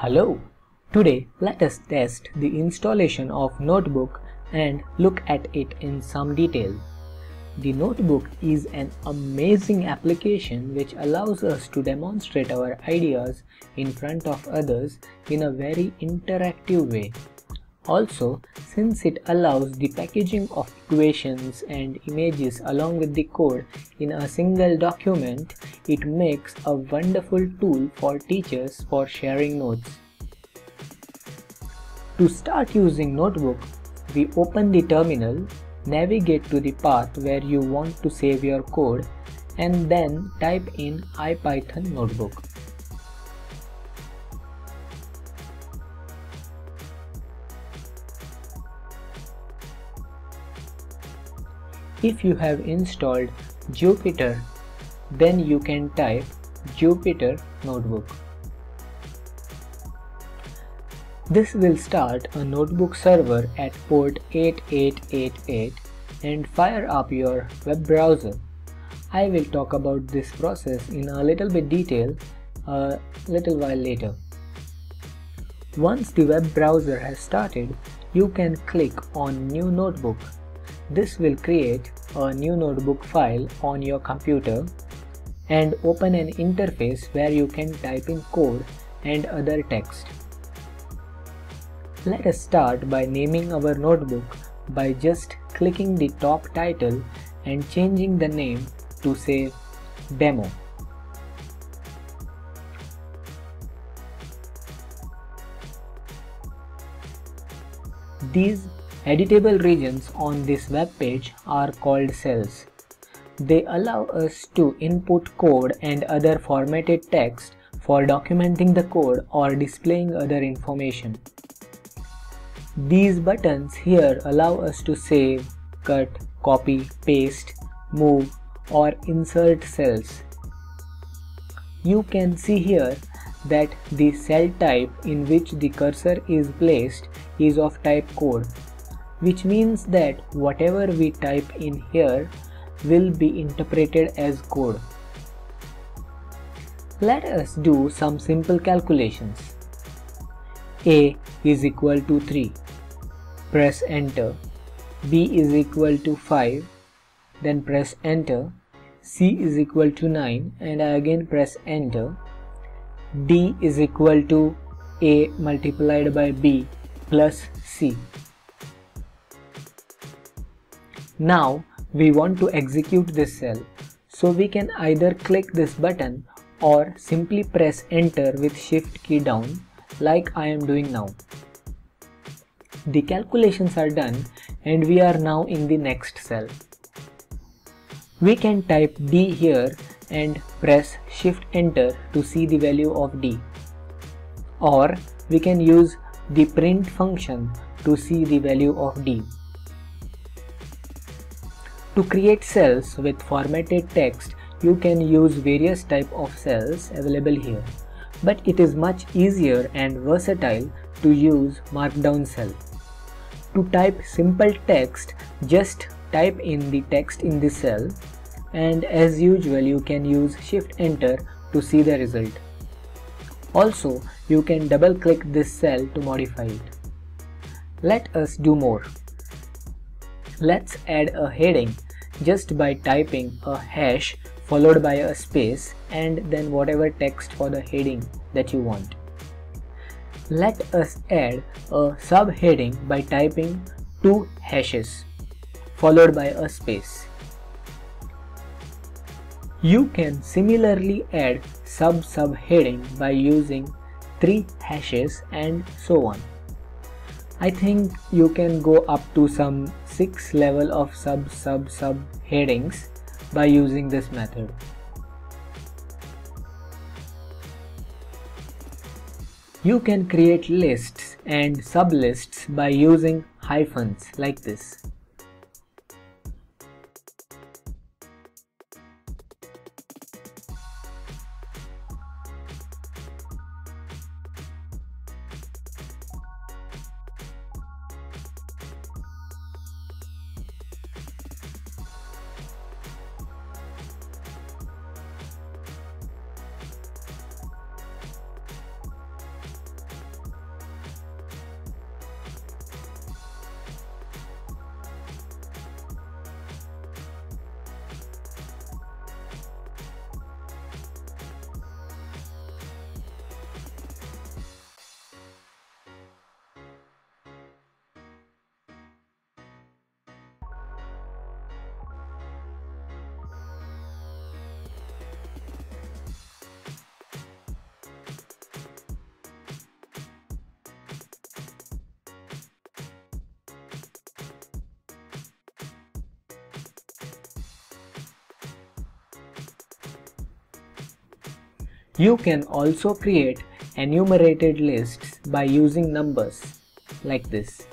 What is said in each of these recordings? Hello! Today let us test the installation of Notebook and look at it in some detail. The Notebook is an amazing application which allows us to demonstrate our ideas in front of others in a very interactive way. Also, since it allows the packaging of equations and images along with the code in a single document, it makes a wonderful tool for teachers for sharing notes. To start using Notebook, we open the terminal, navigate to the path where you want to save your code, and then type in IPython Notebook. If you have installed Jupyter, then you can type Jupyter Notebook. This will start a Notebook server at port 8888 and fire up your web browser. I will talk about this process in a little bit detail a little while later. Once the web browser has started, you can click on New Notebook. This will create a new Notebook file on your computer and open an interface where you can type in code and other text. Let us start by naming our notebook by just clicking the top title and changing the name to say Demo. These editable regions on this web page are called cells. They allow us to input code and other formatted text for documenting the code or displaying other information. These buttons here allow us to save, cut, copy, paste, move, or insert cells. You can see here that the cell type in which the cursor is placed is of type code, which means that whatever we type in here will be interpreted as code. Let us do some simple calculations. A is equal to 3. Press enter. B is equal to 5, then press enter. C is equal to 9, and I again press enter. D is equal to A multiplied by B plus C. Now we want to execute this cell, so we can either click this button or simply press enter with shift key down like I am doing now. The calculations are done and we are now in the next cell. We can type D here and press shift enter to see the value of D. Or we can use the print function to see the value of D. To create cells with formatted text, you can use various types of cells available here. But it is much easier and versatile to use markdown cell. To type simple text, just type in the text in the cell, and as usual you can use shift enter to see the result. Also, you can double click this cell to modify it. Let us do more. Let's add a heading just by typing a hash followed by a space and then whatever text for the heading that you want. Let us add a subheading by typing 2 hashes followed by a space. You can similarly add subheading by using 3 hashes and so on. I think you can go up to some 6 level of subheadings by using this method. You can create lists and sublists by using hyphens like this. You can also create enumerated lists by using numbers like this.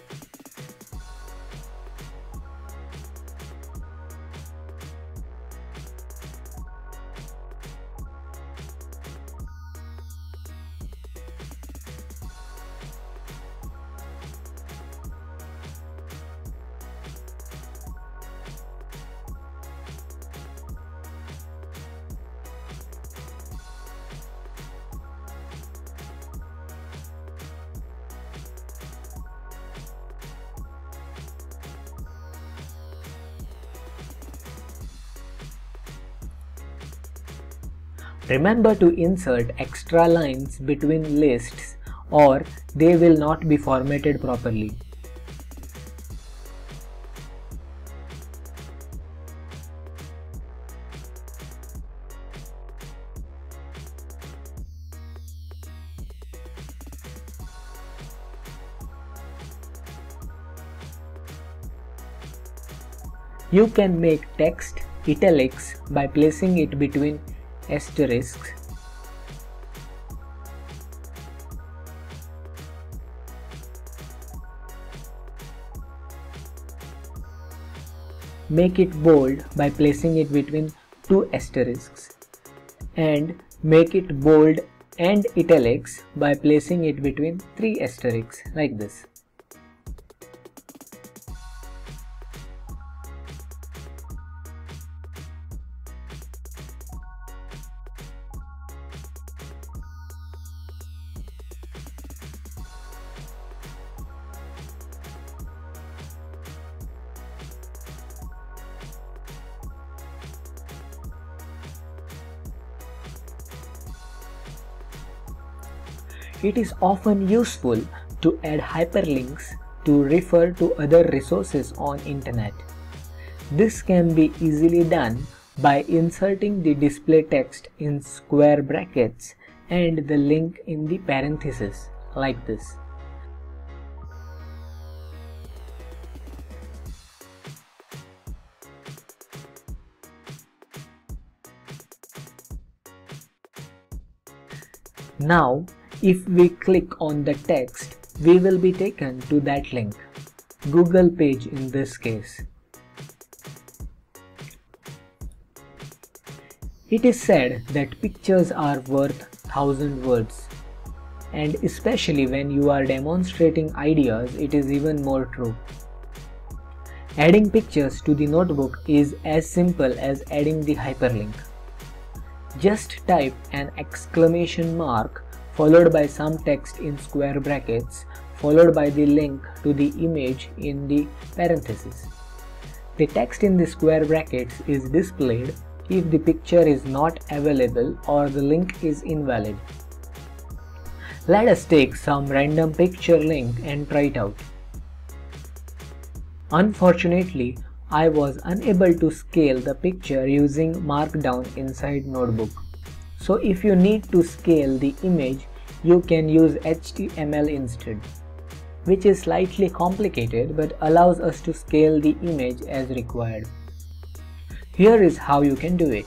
Remember to insert extra lines between lists or they will not be formatted properly. You can make text italics by placing it between asterisks. Make it bold by placing it between two asterisks, and make it bold and italics by placing it between three asterisks like this. It is often useful to add hyperlinks to refer to other resources on internet. This can be easily done by inserting the display text in square brackets and the link in the parentheses like this. Now, if we click on the text, we will be taken to that link, Google page in this case. It is said that pictures are worth 1,000 words, and especially when you are demonstrating ideas, it is even more true. Adding pictures to the notebook is as simple as adding the hyperlink. Just type an exclamation mark followed by some text in square brackets, followed by the link to the image in the parentheses. The text in the square brackets is displayed if the picture is not available or the link is invalid. Let us take some random picture link and try it out. Unfortunately, I was unable to scale the picture using Markdown inside Notebook. So if you need to scale the image, you can use HTML instead, which is slightly complicated but allows us to scale the image as required. Here is how you can do it.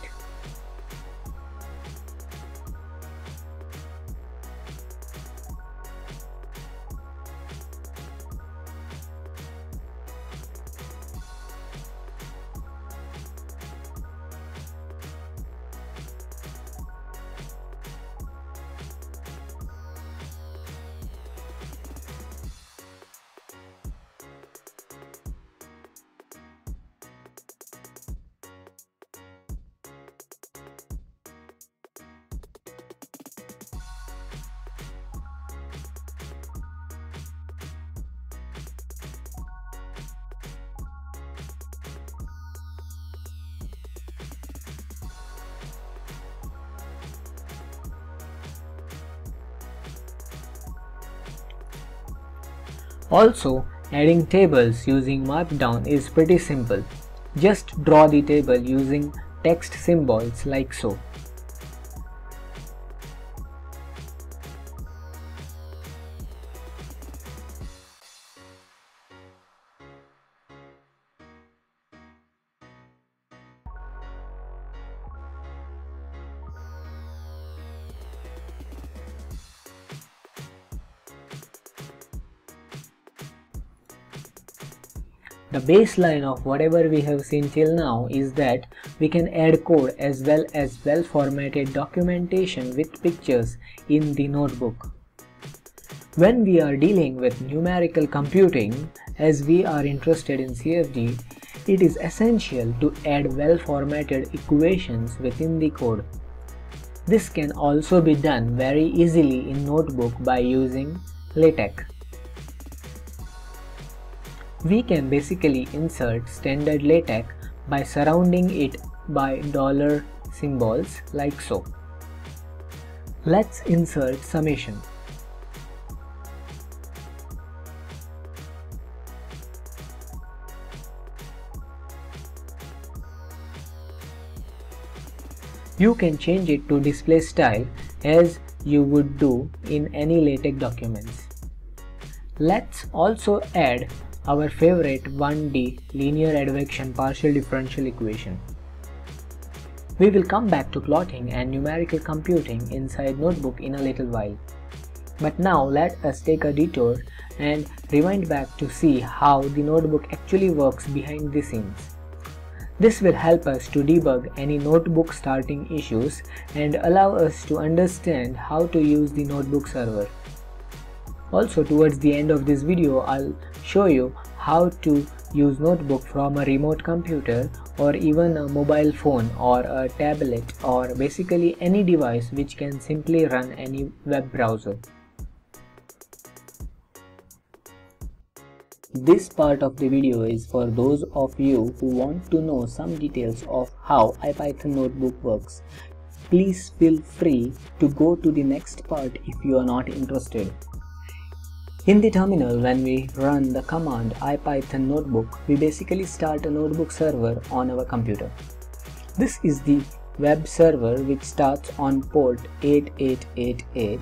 Also, adding tables using Markdown is pretty simple. Just draw the table using text symbols like so. The baseline of whatever we have seen till now is that we can add code as well as well-formatted documentation with pictures in the notebook. When we are dealing with numerical computing, as we are interested in CFD, it is essential to add well-formatted equations within the code. This can also be done very easily in notebook by using LaTeX. We can basically insert standard LaTeX by surrounding it by dollar symbols like so. Let's insert summation. You can change it to display style as you would do in any LaTeX documents. Let's also add our favorite 1D linear advection partial differential equation. We will come back to plotting and numerical computing inside notebook in a little while. But now let us take a detour and rewind back to see how the notebook actually works behind the scenes. This will help us to debug any notebook starting issues and allow us to understand how to use the notebook server. Also, towards the end of this video, I'll show you how to use notebook from a remote computer or even a mobile phone or a tablet or basically any device which can simply run any web browser. This part of the video is for those of you who want to know some details of how IPython notebook works. Please feel free to go to the next part if you are not interested. In the terminal, when we run the command IPython notebook, we basically start a notebook server on our computer. This is the web server which starts on port 8888.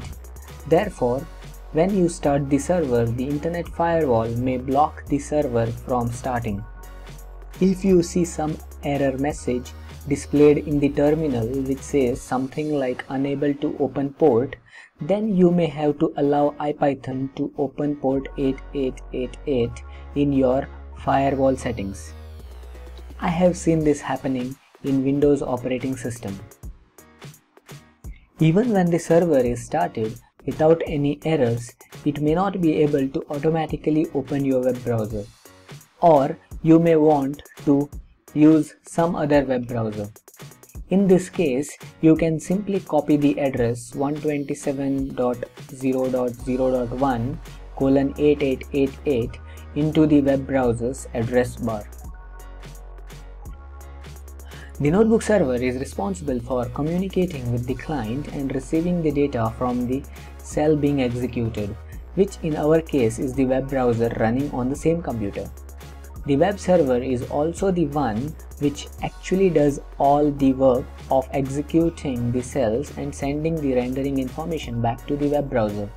Therefore, when you start the server, the internet firewall may block the server from starting. If you see some error message displayed in the terminal which says something like unable to open port, then you may have to allow IPython to open port 8888 in your firewall settings. I have seen this happening in Windows operating system. Even when the server is started, without any errors, it may not be able to automatically open your web browser, or you may want to use some other web browser. In this case, you can simply copy the address 127.0.0.1:8888 into the web browser's address bar. The notebook server is responsible for communicating with the client and receiving the data from the cell being executed, which in our case is the web browser running on the same computer. The web server is also the one which actually does all the work of executing the cells and sending the rendering information back to the web browser.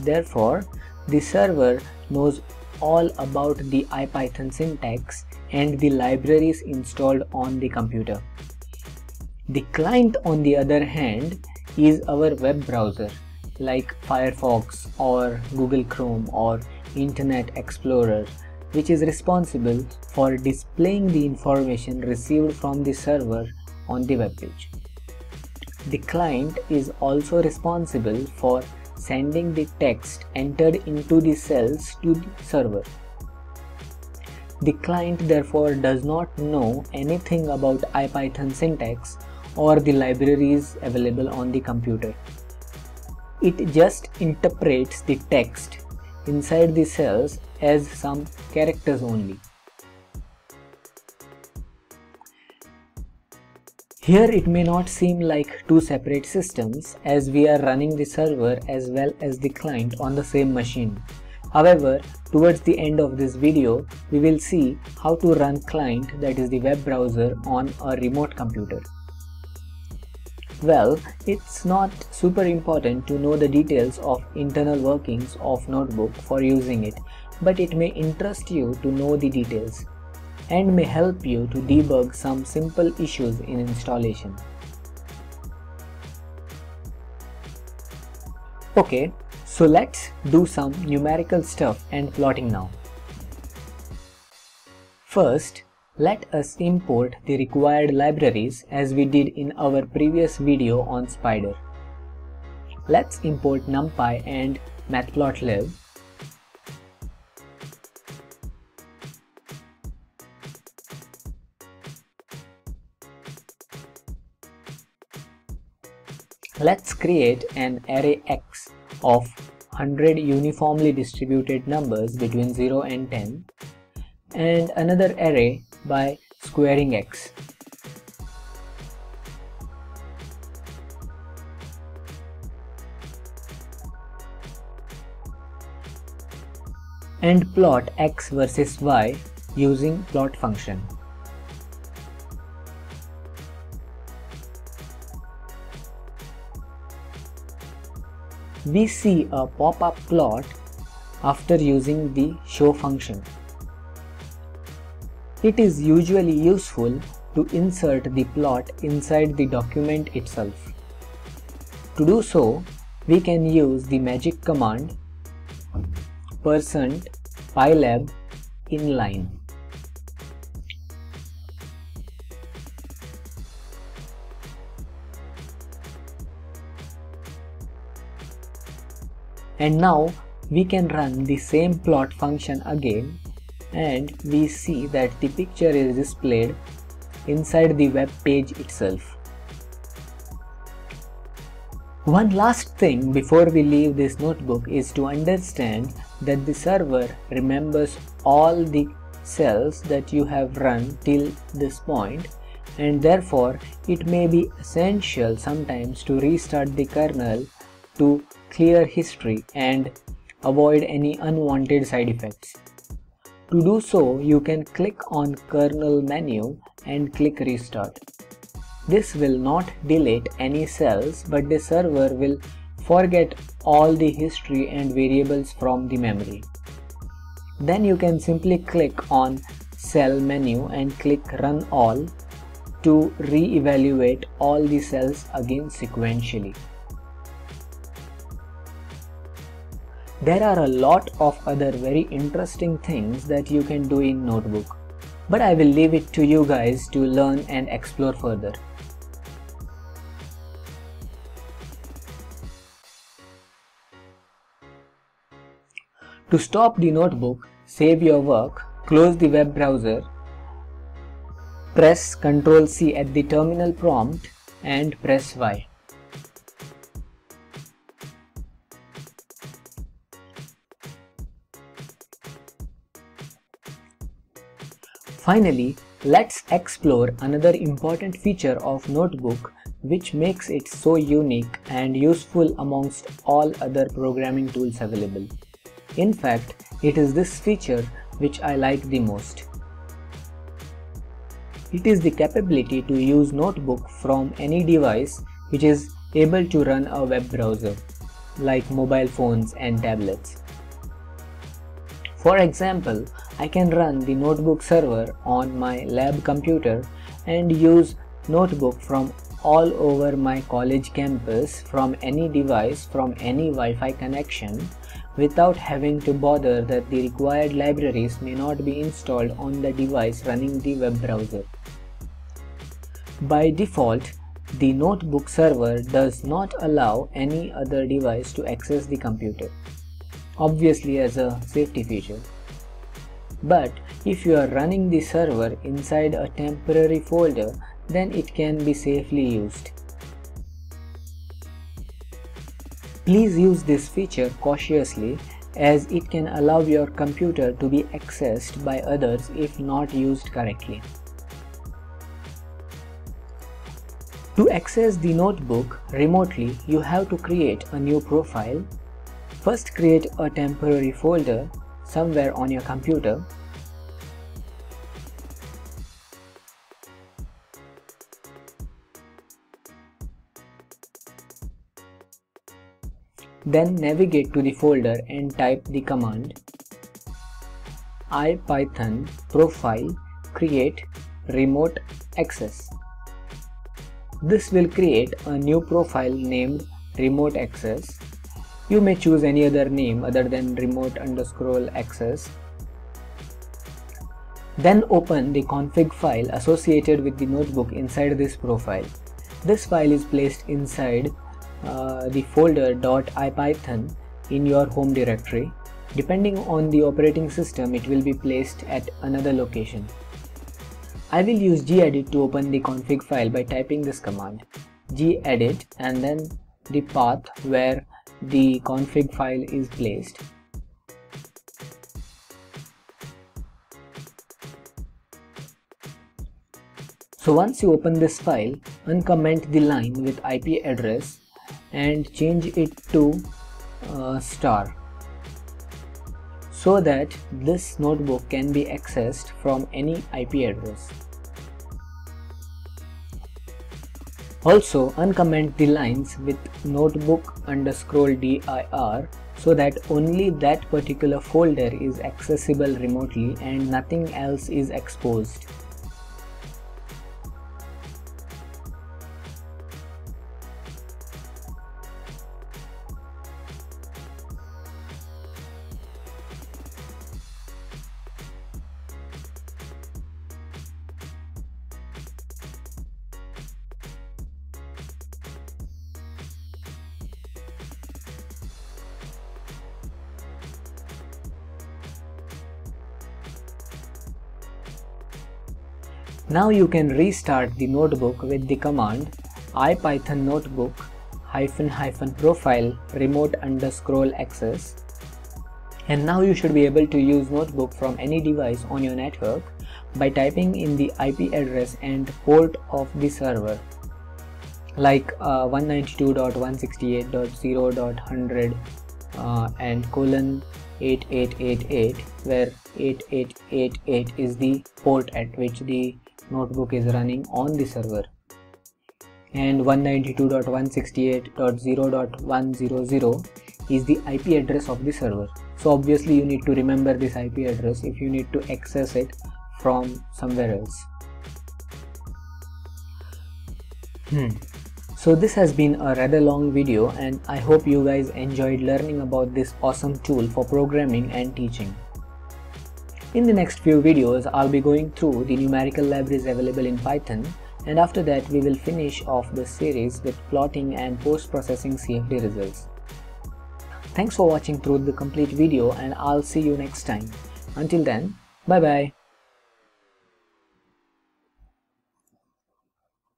Therefore, the server knows all about the IPython syntax and the libraries installed on the computer. The client, on the other hand, is our web browser like Firefox or Google Chrome or Internet Explorer, which is responsible for displaying the information received from the server on the web page. The client is also responsible for sending the text entered into the cells to the server. The client therefore does not know anything about IPython syntax or the libraries available on the computer. It just interprets the text inside the cells as some characters only. Here it may not seem like two separate systems, as we are running the server as well as the client on the same machine. However, towards the end of this video, we will see how to run client, that is the web browser, on a remote computer. Well, it's not super important to know the details of internal workings of notebook for using it, but it may interest you to know the details and may help you to debug some simple issues in installation. Okay, so let's do some numerical stuff and plotting now. First, let us import the required libraries as we did in our previous video on Spyder. Let's import NumPy and Matplotlib. Let's create an array X of 100 uniformly distributed numbers between 0 and 10 and another array by squaring X. And plot X versus Y using plot function. We see a pop-up plot after using the show function. It is usually useful to insert the plot inside the document itself. To do so, we can use the magic command %pylab inline. And now we can run the same plot function again, and we see that the picture is displayed inside the web page itself. One last thing before we leave this notebook is to understand that the server remembers all the cells that you have run till this point, and therefore it may be essential sometimes to restart the kernel to clear history and avoid any unwanted side effects. To do so, you can click on kernel menu and click restart. This will not delete any cells, but the server will forget all the history and variables from the memory. Then you can simply click on cell menu and click run all to re-evaluate all the cells again sequentially. There are a lot of other very interesting things that you can do in Notebook, but I will leave it to you guys to learn and explore further. To stop the notebook, save your work, close the web browser, press Ctrl+C at the terminal prompt and press Y. Finally, let's explore another important feature of Notebook which makes it so unique and useful amongst all other programming tools available. In fact, it is this feature which I like the most. It is the capability to use Notebook from any device which is able to run a web browser, like mobile phones and tablets. For example, I can run the Notebook server on my lab computer and use Notebook from all over my college campus from any device from any Wi-Fi connection without having to bother that the required libraries may not be installed on the device running the web browser. By default, the Notebook server does not allow any other device to access the computer, obviously as a safety feature. But if you are running the server inside a temporary folder, then it can be safely used. Please use this feature cautiously, as it can allow your computer to be accessed by others if not used correctly. To access the notebook remotely, you have to create a new profile. First, create a temporary folder somewhere on your computer. Then navigate to the folder and type the command IPython profile create remote access. This will create a new profile named remote access. You may choose any other name other than remote _access. Then open the config file associated with the notebook inside this profile. This file is placed inside the folder .ipython in your home directory. Depending on the operating system, it will be placed at another location. I will use gedit to open the config file by typing this command, gedit, and then the path where the config file is placed. So once you open this file, uncomment the line with IP address and change it to star so that this notebook can be accessed from any IP address. Also uncomment the lines with notebook_dir so that only that particular folder is accessible remotely and nothing else is exposed. Now you can restart the notebook with the command ipython notebook --profile remote_access, and now you should be able to use notebook from any device on your network by typing in the IP address and port of the server, like 192.168.0.100 and :8888, where 8888 is the port at which the notebook is running on the server, and 192.168.0.100 is the IP address of the server. So obviously you need to remember this IP address if you need to access it from somewhere else. So this has been a rather long video, and I hope you guys enjoyed learning about this awesome tool for programming and teaching. In the next few videos, I'll be going through the numerical libraries available in Python, and after that we will finish off this series with plotting and post-processing CFD results. Thanks for watching through the complete video, and I'll see you next time. Until then, bye bye.